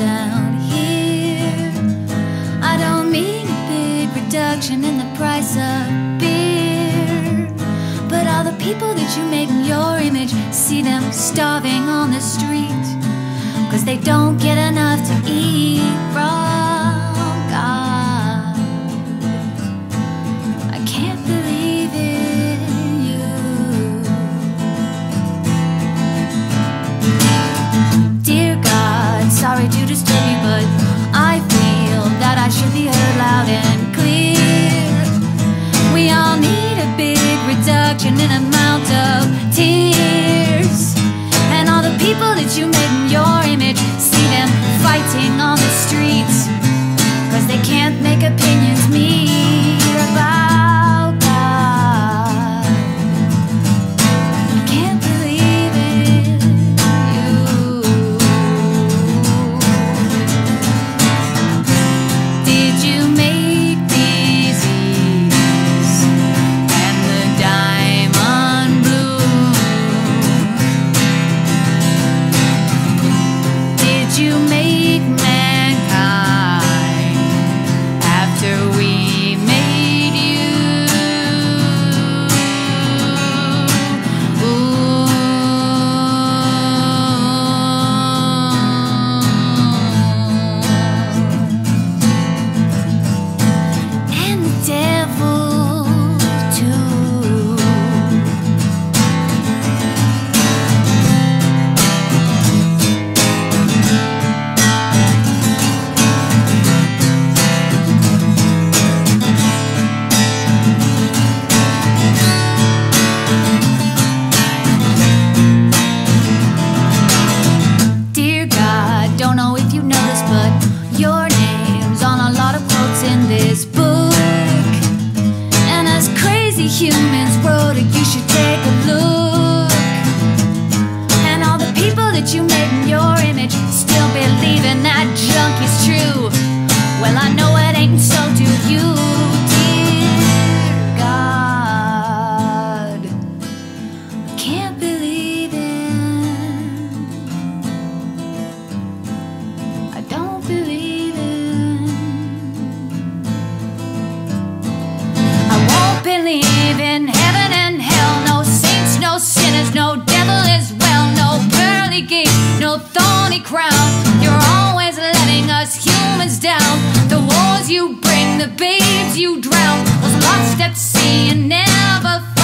down here. I don't mean a big reduction in the price of beer, but all the people that you made in your image, see them starving on the street, 'cause they don't get enough to eat from God. I can't believe in you. Dear God, sorry to disturb you, but I feel that I should be heard loud and clear. We all need a big reduction in amount of tears, and all the people that you made in your image, see them fighting on the streets, 'cause they can't make opinions meet about God. I can't believe in you. Did you make disease and the diamond bloom? Did you make mankind after we made you? Ooh. And the devil too. Dear God, don't know if you noticed, but your name's on a lot of quotes in this book. And as crazy humans wrote it, you should take a look. And all the people that you made in your image, still believing that junk is true. Well, I know it ain't, and so do you. Dear God, I can't believe in. I don't believe in. I won't believe in heaven and hell, no saints, no sinners, no devil as well, no pearly gates, no thorny crown. You're always letting us humans down. The wars you bring, the babes you drown, those lost at sea and never found.